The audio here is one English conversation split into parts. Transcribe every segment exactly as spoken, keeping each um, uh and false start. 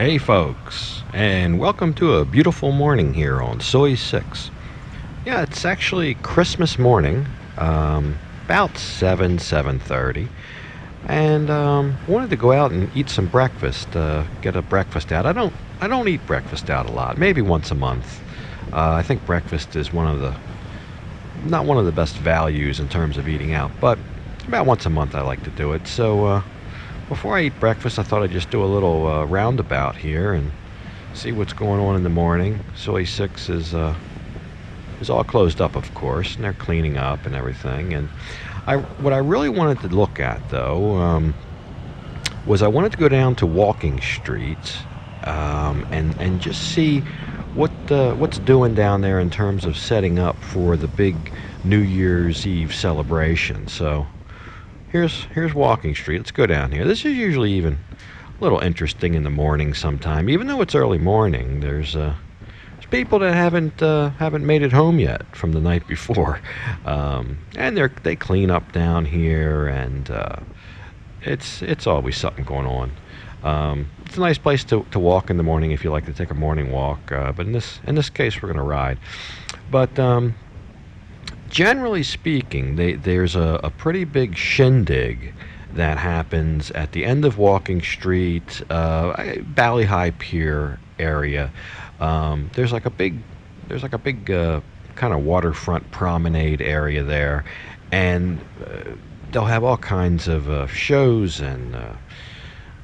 Hey folks, and welcome to a beautiful morning here on Soi six. Yeah, it's actually Christmas morning, um, about seven, seven thirty, and um, wanted to go out and eat some breakfast, uh, get a breakfast out. I don't, I don't eat breakfast out a lot, maybe once a month. Uh, I think breakfast is one of the, not one of the best values in terms of eating out, but about once a month I like to do it, so uh, before I eat breakfast, I thought I'd just do a little uh, roundabout here and see what's going on in the morning. Soi six is uh, is all closed up, of course, and they're cleaning up and everything. And I, what I really wanted to look at, though, um, was I wanted to go down to Walking Street um, and and just see what uh, what's doing down there in terms of setting up for the big New Year's Eve celebration. So. Here's, here's Walking Street. Let's go down here. This is usually even a little interesting in the morning sometime. Even though it's early morning, there's, uh, there's people that haven't uh, haven't made it home yet from the night before. Um, and they they clean up down here, and uh, it's, it's always something going on. Um, it's a nice place to, to walk in the morning if you like to take a morning walk. Uh, but in this, in this case, we're going to ride. But... Um, Generally speaking, they, there's a, a pretty big shindig that happens at the end of Walking Street, uh, Bali Hai Pier area. Um, there's like a big, there's like a big uh, kind of waterfront promenade area there, and uh, they'll have all kinds of uh, shows and. Uh,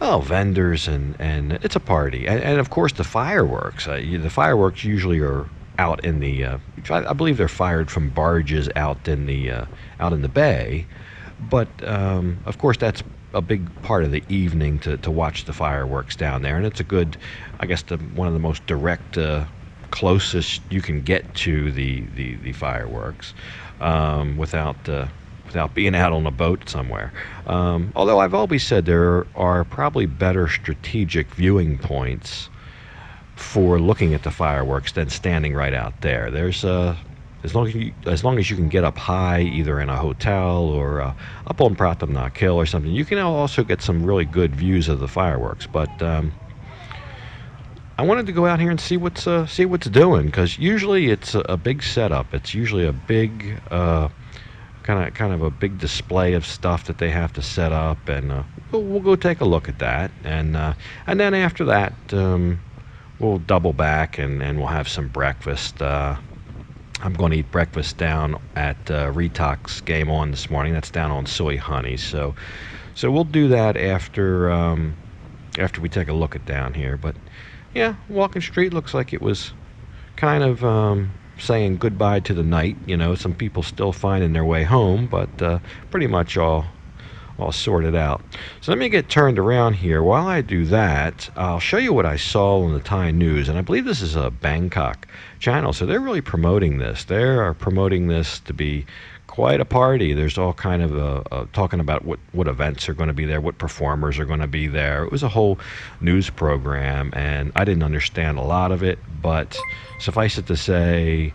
Oh, vendors, and, and it's a party. And, and of course, the fireworks. Uh, the fireworks usually are out in the, uh, I, I believe they're fired from barges out in the, uh, out in the bay. But, um, of course, that's a big part of the evening to, to watch the fireworks down there. And it's a good, I guess, the, one of the most direct, uh, closest you can get to the, the, the fireworks um, without... Uh, without being out on a boat somewhere. Um, although I've always said there are probably better strategic viewing points for looking at the fireworks than standing right out there. There's uh, as long as you, as long as you can get up high, either in a hotel or uh, up on Prathom Nak Hill or something, you can also get some really good views of the fireworks. But um, I wanted to go out here and see what's uh, see what's doing, because usually it's a, a big setup. It's usually a big. Uh, Kind of, kind of a big display of stuff that they have to set up, and uh, we'll, we'll go take a look at that, and uh, and then after that, um, we'll double back and, and we'll have some breakfast. Uh, I'm going to eat breakfast down at uh, Retox Game On this morning. That's down on Soi Honey, so so we'll do that after um, after we take a look at down here. But yeah, Walking Street looks like it was kind of. Um, saying goodbye to the night. You know, some people still finding their way home, but uh, pretty much all all sorted out. So let me get turned around here. While I do that, I'll show you what I saw on the Thai news, and I believe this is a Bangkok channel, so they're really promoting this. They are promoting this to be quite a party. There's all kind of uh, uh, talking about what, what events are going to be there, what performers are going to be there. It was a whole news program, and I didn't understand a lot of it, but suffice it to say,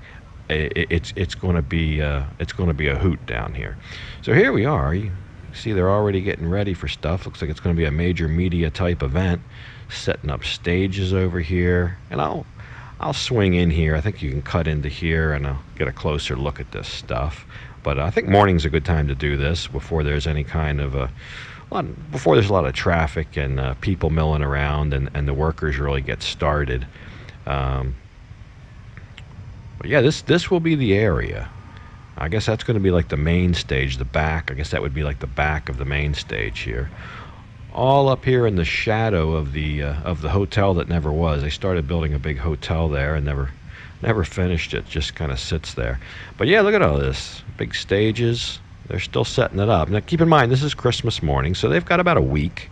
it, it's it's going to be uh, it's going to be a hoot down here. So here we are. You see, they're already getting ready for stuff. Looks like it's going to be a major media type event. Setting up stages over here, and I'll I'll swing in here. I think you can cut into here, and I'll get a closer look at this stuff. But I think morning's a good time to do this before there's any kind of a, a lot, before there's a lot of traffic and uh, people milling around, and, and the workers really get started. Um, but yeah, this this will be the area. I guess that's going to be like the main stage, the back. I guess that would be like the back of the main stage here. All up here in the shadow of the uh, of the hotel that never was. They started building a big hotel there and never. Never finished it, just kind of sits there. But yeah, look at all this. Big stages. They're still setting it up. Now keep in mind, this is Christmas morning, so they've got about a week,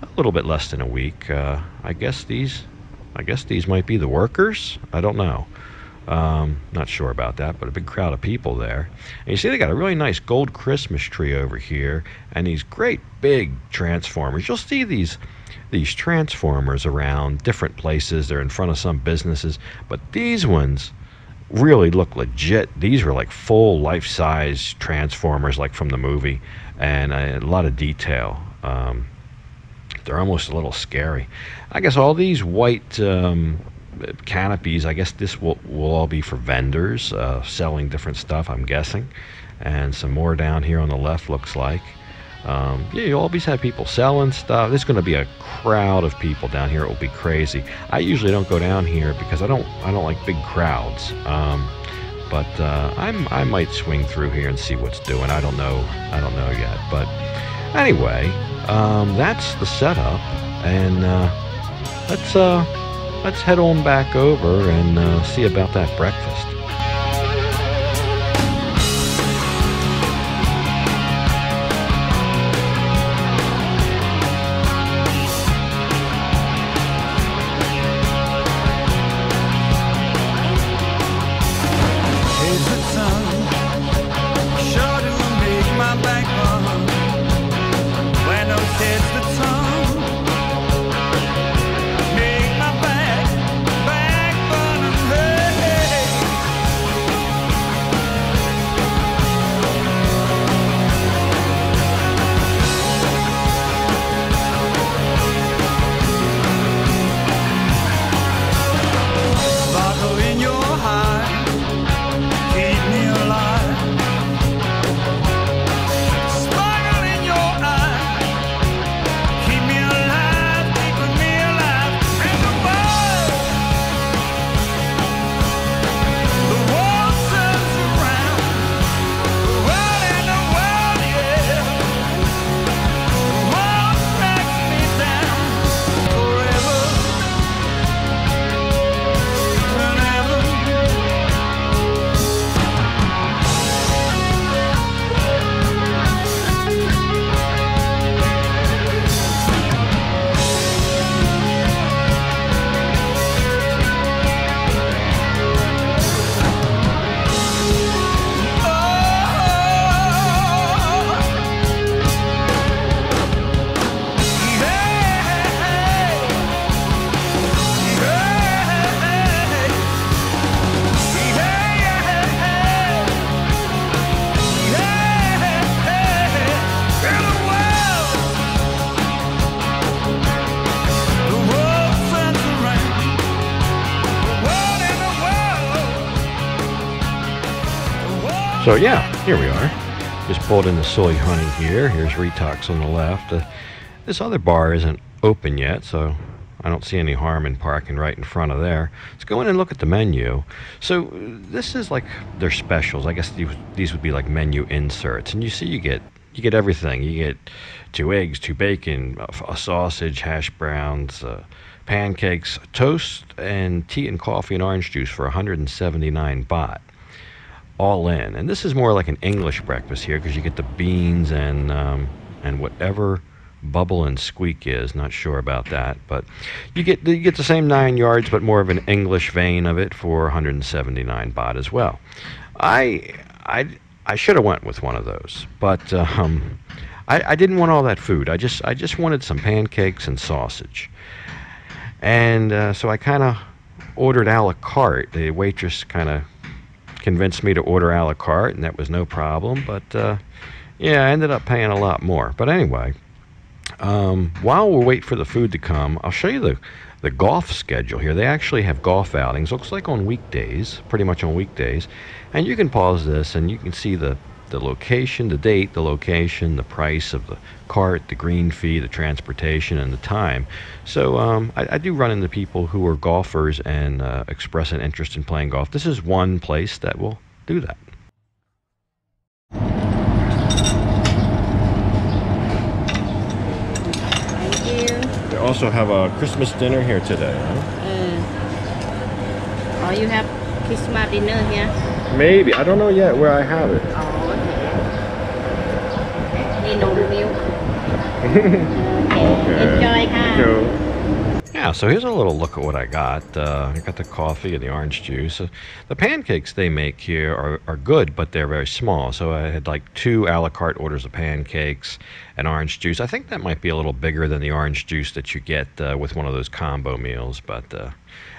a little bit less than a week. Uh, I guess these, I guess these might be the workers. I don't know. Um, not sure about that, but a big crowd of people there. And you see, they got a really nice gold Christmas tree over here, and these great big transformers. You'll see these these transformers around different places. They're in front of some businesses, but these ones really look legit. These were like full life-size transformers, like from the movie, and a lot of detail. Um, They're almost a little scary. I guess all these white um, canopies, I guess this will, will all be for vendors uh, selling different stuff, I'm guessing. And some more down here on the left, looks like. Um, yeah, you'll always have people selling stuff. There's going to be a crowd of people down here. It will be crazy. I usually don't go down here because I don't I don't like big crowds. Um, but uh, I'm I might swing through here and see what's doing. I don't know. I don't know yet. But anyway, um, that's the setup, and uh, let's uh, let's head on back over and uh, see about that breakfast. So yeah, here we are. Just pulled in the Soi Honey here. Here's Retox on the left. Uh, this other bar isn't open yet, so I don't see any harm in parking right in front of there. Let's go in and look at the menu. So this is like their specials. I guess these would be like menu inserts. And you see you get you get everything. You get two eggs, two bacon, a sausage, hash browns, uh, pancakes, toast, and tea and coffee and orange juice for one hundred seventy-nine baht. All in. And this is more like an English breakfast here because you get the beans and um, and whatever bubble and squeak is. Not sure about that, but you get you get the same nine yards, but more of an English vein of it for one hundred seventy-nine baht as well. I I I should have went with one of those, but um, I I didn't want all that food. I just I just wanted some pancakes and sausage, and uh, so I kind of ordered a la carte. The waitress kind of convinced me to order a la carte, and that was no problem, but uh, yeah, I ended up paying a lot more. But anyway, um, while we're waiting for the food to come, I'll show you the, the golf schedule here. They actually have golf outings, looks like on weekdays, pretty much on weekdays, and you can pause this and you can see the, the location, the date, the location, the price of the cart, the green fee, the transportation, and the time. So um, I, I do run into people who are golfers and uh, express an interest in playing golf. This is one place that will do that. Thank you. They also have a Christmas dinner here today, huh? Uh, or you have Christmas dinner here? Maybe. I don't know yet where I have it. Oh. Yeah, so here's a little look at what I got. Uh, I got the coffee and the orange juice. Uh, the pancakes they make here are, are good, but they're very small. So I had like two a la carte orders of pancakes and orange juice. I think that might be a little bigger than the orange juice that you get uh, with one of those combo meals. But uh,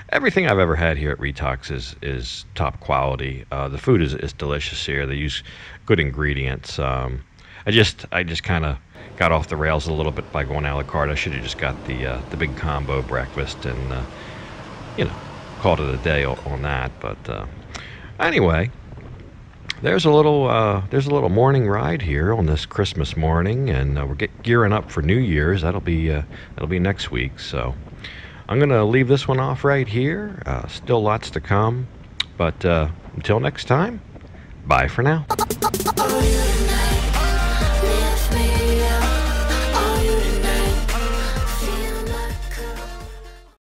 everything I've ever had here at Retox is, is top quality. Uh, the food is, is delicious here. They use good ingredients. Um, I just I just kind of got off the rails a little bit by going a la carte. I should have just got the uh, the big combo breakfast and uh, you know, called it a day on that. But uh, anyway, there's a little uh, there's a little morning ride here on this Christmas morning, and uh, we're get gearing up for New Year's. That'll be uh, that'll be next week. So I'm gonna leave this one off right here. Uh, still lots to come, but uh, until next time, bye for now.